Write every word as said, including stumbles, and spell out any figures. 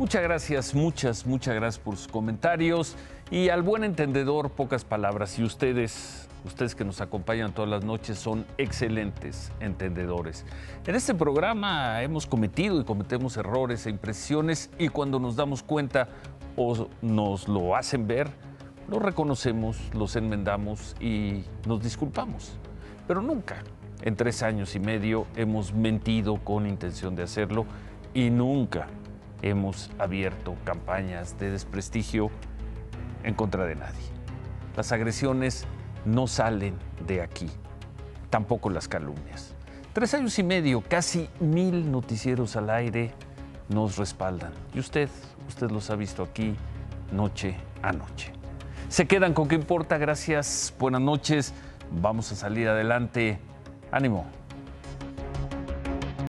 Muchas gracias, muchas, muchas gracias por sus comentarios. Y al buen entendedor, pocas palabras. Y ustedes, ustedes que nos acompañan todas las noches, son excelentes entendedores. En este programa hemos cometido y cometemos errores e imprecisiones, y cuando nos damos cuenta o nos lo hacen ver, lo reconocemos, los enmendamos y nos disculpamos. Pero nunca en tres años y medio hemos mentido con intención de hacerlo, y nunca hemos abierto campañas de desprestigio en contra de nadie. Las agresiones no salen de aquí, tampoco las calumnias. Tres años y medio, casi mil noticieros al aire nos respaldan. Y usted, usted los ha visto aquí noche a noche. Se quedan con ¿Qué importa? Gracias, buenas noches. Vamos a salir adelante. Ánimo.